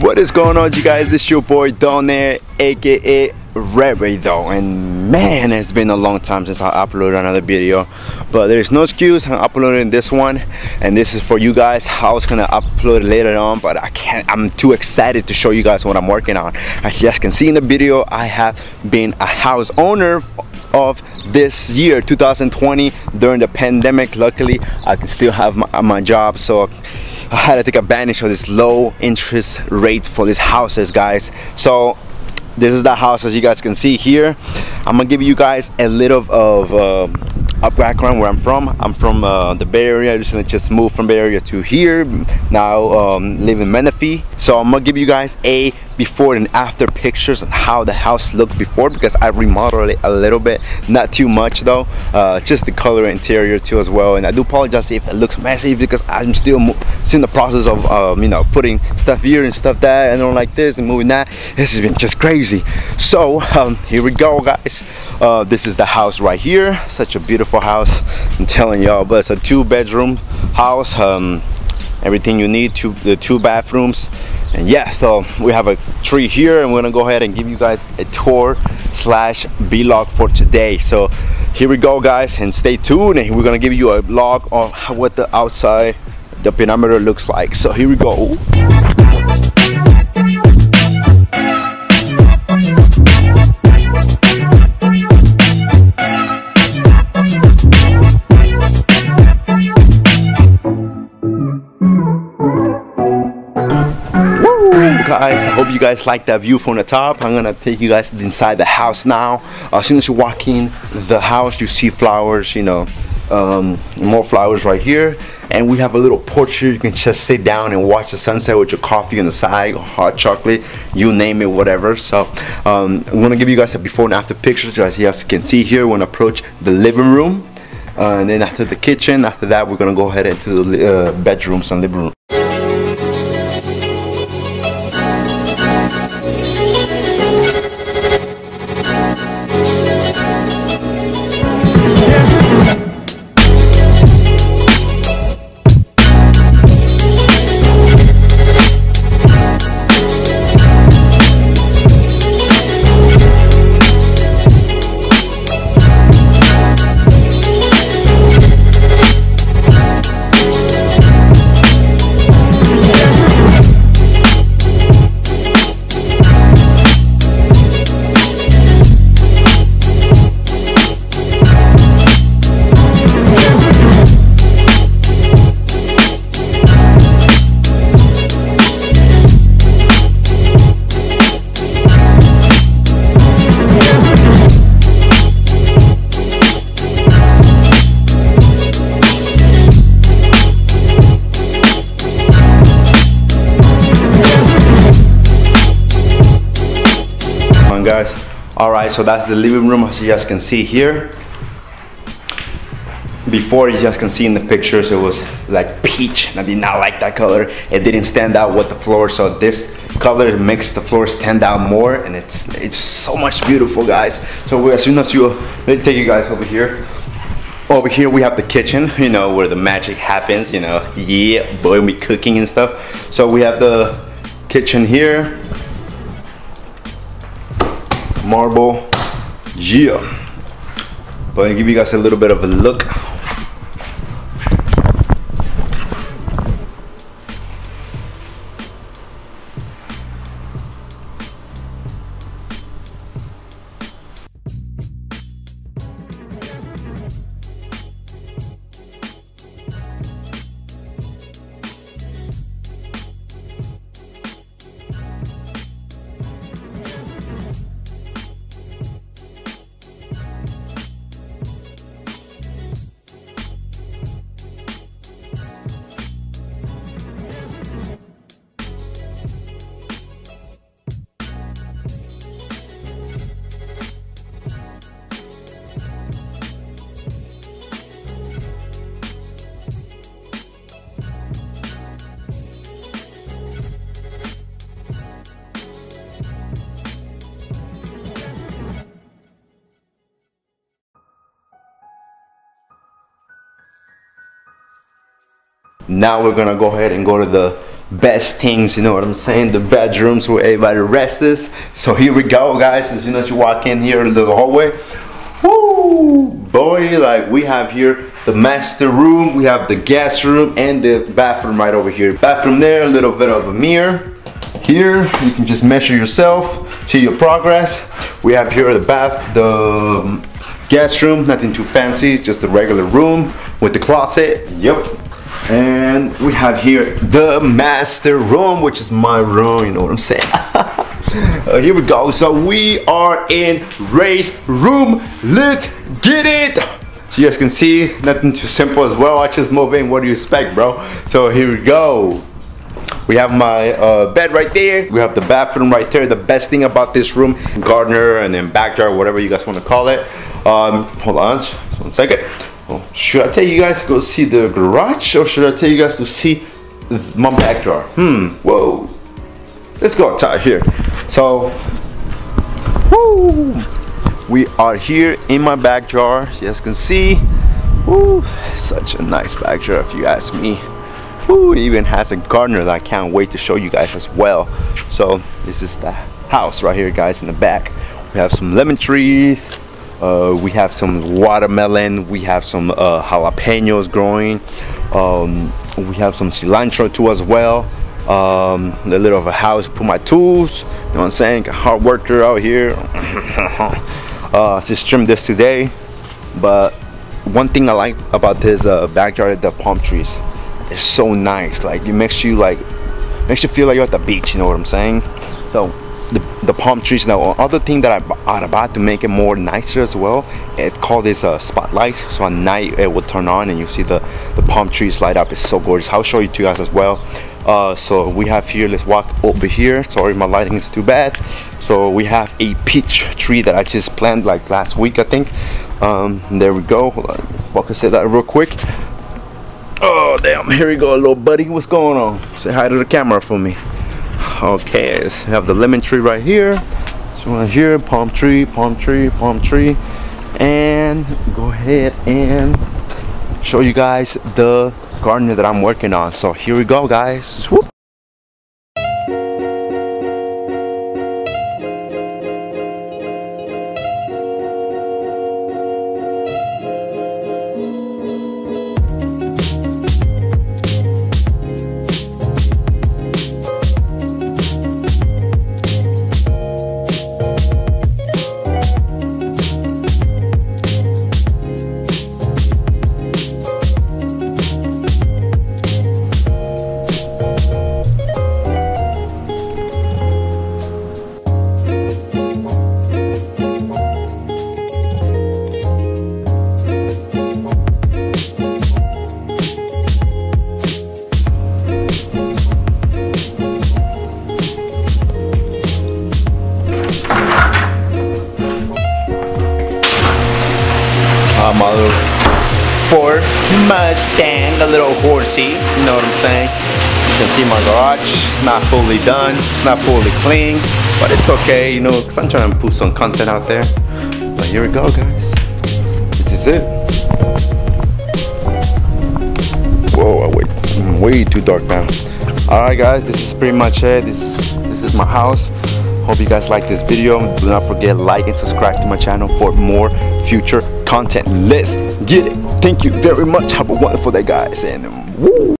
What is going on, you guys? It's your boy Donaire, aka Ray though, and man, it's been a long time since I uploaded another video, but there's no excuse. I'm uploading this one, and this is for you guys. I was gonna upload it later on, but I can't. I'm too excited to show you guys what I'm working on. As you guys can see in the video, I have been a house owner of this year 2020 during the pandemic. Luckily I can still have my job, so I had to take advantage of this low interest rate for these houses, guys. So this is the house, as you guys can see here. I'm gonna give you guys a little of a background where I'm from. I'm from the Bay Area. I recently just moved from Bay Area to here. Now live in Menifee. So I'm gonna give you guys a before and after pictures on how the house looked before, because I remodeled it a little bit, not too much though, just the color interior too as well. And I do apologize if it looks messy, because I'm still in the process of you know, putting stuff here and stuff there and all like this and moving that. This has been just crazy. So here we go, guys. This is the house right here. Such a beautiful house, I'm telling y'all. But it's a 2-bedroom house, everything you need, the two bathrooms. And yeah, so we have a tree here, and we're gonna go ahead and give you guys a tour slash vlog for today. So here we go, guys, and stay tuned, and we're gonna give you a vlog on what the outside, the perimeter looks like. So here we go. Guys, I hope you guys like that view from the top. I'm gonna take you guys inside the house now. As soon as you walk in the house, you see flowers, you know, more flowers right here, and we have a little porch here. You can just sit down and watch the sunset with your coffee on the side, or hot chocolate, you name it, whatever. So I'm gonna give you guys a before and after pictures. As you guys can see here, we're gonna approach the living room, and then after the kitchen, after that we're gonna go ahead into the bedrooms and living room. Guys, all right, so that's the living room, as you guys can see here. Before, you guys can see in the pictures, it was like peach, and I did not like that color. It didn't stand out with the floor, so this color makes the floor stand out more, and it's so much beautiful, guys. So as soon as you, let me take you guys over here. Over here we have the kitchen, you know, where the magic happens, you know, yeah, boy, we cooking and stuff. So we have the kitchen here. Marble, yeah. But I'll give you guys a little bit of a look. Now we're gonna go ahead and go to the best things, you know what I'm saying, the bedrooms where everybody rests is. So here we go, guys. As soon as you walk in here into the hallway, woo, boy, like we have here the master room, we have the guest room, and the bathroom right over here. Bathroom there, a little bit of a mirror. Here, you can just measure yourself, see your progress. We have here the guest room, nothing too fancy, just a regular room with the closet, yep. And we have here the master room, which is my room, you know what I'm saying. Here we go, so we are in Ray's room, let's get it. So you guys can see, nothing too simple as well, I just moved in, what do you expect, bro? So here we go. We have my bed right there. We have the bathroom right there. The best thing about this room, gardener and then backyard, whatever you guys want to call it. Hold on, just one second. Oh, should I tell you guys to go see the garage, or should I tell you guys to see my backyard? Whoa. Let's go outside here. So, woo, we are here in my backyard. You guys can see, woo, such a nice backyard if you ask me. Ooh, it even has a gardener that I can't wait to show you guys as well. So this is the house right here, guys. In the back we have some lemon trees, we have some watermelon, we have some jalapenos growing, we have some cilantro too as well, a little of a house, put my tools, you know what I'm saying, a hard worker out here. Just trimmed this today, but one thing I like about this backyard, the palm trees. It's so nice, like it makes you feel like you're at the beach, you know what I'm saying. So the palm trees. Now other thing that I'm about to make it more nicer as well, it's called this spotlights. So at night it will turn on and you see the palm trees light up. It's so gorgeous. I'll show you two guys as well. So we have here, let's walk over here. Sorry, my lighting is too bad. So we have a peach tree that I just planted like last week, I think. There we go. Hold on, focus that real quick. Oh damn, here we go, little buddy, what's going on? Say hi to the camera for me. Okay, let's have the lemon tree right here. So right here, palm tree, palm tree, palm tree. And go ahead and show you guys the garden that I'm working on. So here we go, guys. Whoop. My little Ford Mustang, a little horsey, you know what I'm saying. You can see my garage, not fully done, not fully clean, but it's okay, you know, because I'm trying to put some content out there. But here we go, guys, this is it. Whoa, I'm way too dark now. Alright guys, this is pretty much it. This is my house. Hope you guys like this video. Do not forget, like and subscribe to my channel for more future content. Let's get it. Thank you very much. Have a wonderful day, guys, and woo.